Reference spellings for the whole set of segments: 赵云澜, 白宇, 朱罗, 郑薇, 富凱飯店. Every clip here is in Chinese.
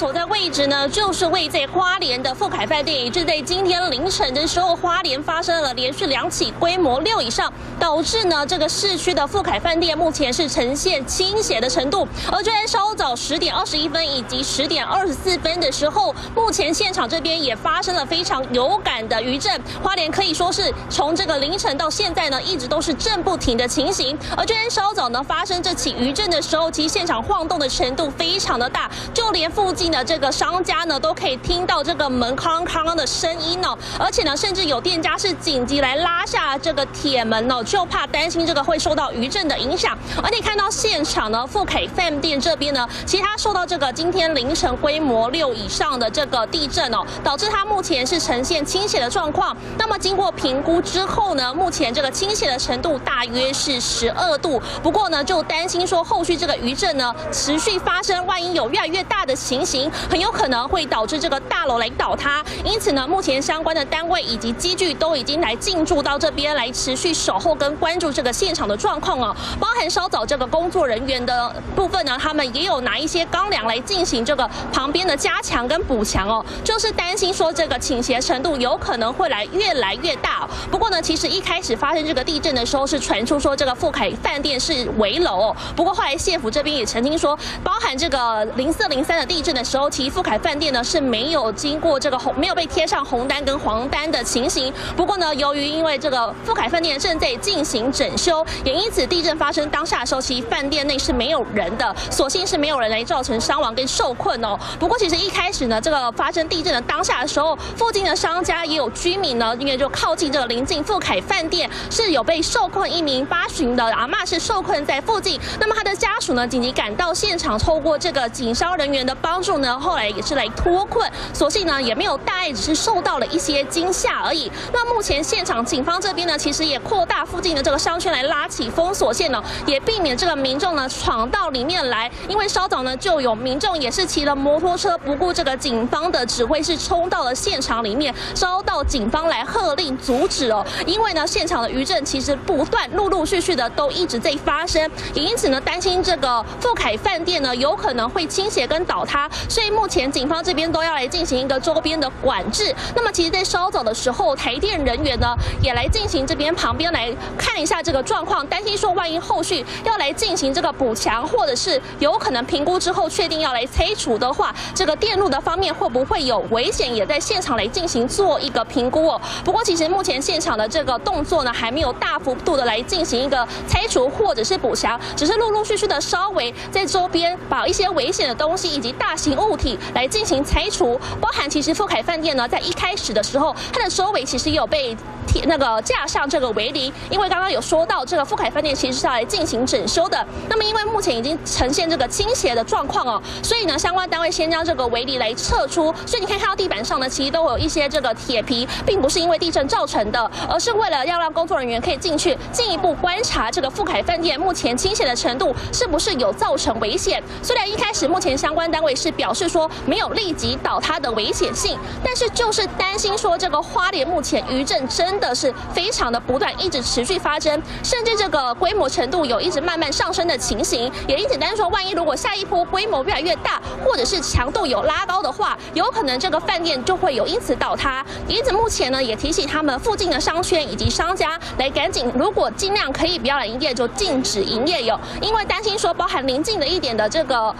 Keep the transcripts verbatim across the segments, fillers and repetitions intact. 所在位置呢，就是位在花莲的富凯饭店。就在今天凌晨的时候，花莲发生了连续两起规模六以上，导致呢这个市区的富凯饭店目前是呈现倾斜的程度。而就在稍早十点二十一分以及十点二十四分的时候，目前现场这边也发生了非常有感的余震。花莲可以说是从这个凌晨到现在呢，一直都是震不停的情形。而就在稍早呢发生这起余震的时候，其实现场晃动的程度非常的大，就连附近的这个商家呢都可以听到这个门哐哐的声音哦，而且呢，甚至有店家是紧急来拉下这个铁门哦，就怕担心这个会受到余震的影响。而你看到现场呢，富凯饭店这边呢，其实它受到这个今天凌晨规模六以上的这个地震哦，导致它目前是呈现倾斜的状况。那么经过评估之后呢，目前这个倾斜的程度大约是十二度。不过呢，就担心说后续这个余震呢持续发生，万一有越来越大的情形，很有可能会导致这个大楼来倒塌。因此呢，目前相关的单位以及机具都已经来进驻到这边来持续守候跟关注这个现场的状况哦。包含稍早这个工作人员的部分呢，他们也有拿一些钢梁来进行这个旁边的加强跟补强哦，就是担心说这个倾斜程度有可能会来越来越大哦。不过呢，其实一开始发生这个地震的时候是传出说这个富凯饭店是危楼哦，不过后来县府这边也曾经说，包含这个零四零三的地震的时候，其实富凯饭店呢是没有经过这个红没有被贴上红单跟黄单的情形。不过呢，由于因为这个富凯饭店正在进行整修，也因此地震发生当下的时候，其实饭店内是没有人的，所幸是没有人来造成伤亡跟受困哦。不过其实一开始呢，这个发生地震的当下的时候，附近的商家也有居民呢，因为就靠近这个临近富凯饭店是有被受困一名八旬的阿嬷是受困在附近，那么他的家属呢紧急赶到现场，透过这个警消人员的帮助呢，后来也是来脱困，所幸呢也没有大碍，只是受到了一些惊吓而已。那目前现场警方这边呢，其实也扩大附近的这个商圈来拉起封锁线呢，也避免这个民众呢闯到里面来。因为稍早呢就有民众也是骑了摩托车，不顾这个警方的指挥是冲到了现场里面，遭到警方来喝令阻止哦。因为呢现场的余震其实不断陆陆续续的都一直在发生，也因此呢担心这个富凯饭店呢有可能会倾斜跟倒塌，所以目前警方这边都要来进行一个周边的管制。那么其实在稍早的时候，台电人员呢也来进行这边旁边来看一下这个状况，担心说万一后续要来进行这个补强，或者是有可能评估之后确定要来拆除的话，这个电路的方面会不会有危险，也在现场来进行做一个评估哦。不过其实目前现场的这个动作呢还没有大幅度的来进行一个拆除或者是补强，只是陆陆续续的稍微在周边把一些危险的东西以及大型物体来进行拆除，包含其实富凯饭店呢在一开始的时候，它的周围其实也有被贴那个架上这个围篱，因为刚刚有说到这个富凯饭店其实是要来进行整修的，那么因为目前已经呈现这个倾斜的状况哦，所以呢相关单位先将这个围篱来撤出，所以你可以看到地板上呢其实都有一些这个铁皮，并不是因为地震造成的，而是为了要让工作人员可以进去进一步观察这个富凯饭店目前倾斜的程度是不是有造成危险。虽然一开始目前相关单位是表示说没有立即倒塌的危险性，但是就是担心说这个花莲目前余震真的是非常的不断，一直持续发生，甚至这个规模程度有一直慢慢上升的情形，也因此担心说万一如果下一波规模越来越大，或者是强度有拉高的话，有可能这个饭店就会有因此倒塌。因此目前呢也提醒他们附近的商圈以及商家来赶紧，如果尽量可以不要来营业就禁止营业有，因为担心说包含临近的一点的这个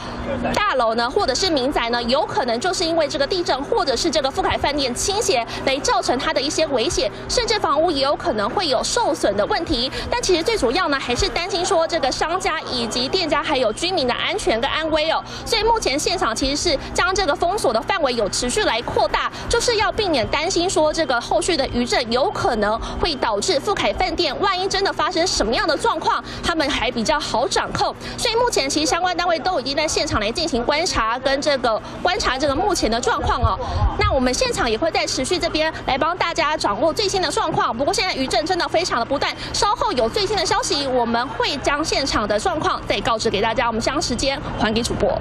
大楼呢或者是民宅呢，有可能就是因为这个地震或者是这个富凯饭店倾斜来造成它的一些危险，甚至房屋也有可能会有受损的问题。但其实最主要呢还是担心说这个商家以及店家还有居民的安全跟安危哦，所以目前现场其实是将这个封锁的范围有持续来扩大，就是要避免担心说这个后续的余震有可能会导致富凯饭店万一真的发生什么样的状况，他们还比较好掌控。所以目前其实相关单位都已经在现场来进行观察跟这个观察这个目前的状况哦。那我们现场也会在持续这边来帮大家掌握最新的状况。不过现在余震真的非常的不断，稍后有最新的消息，我们会将现场的状况再告知给大家。我们将时间还给主播。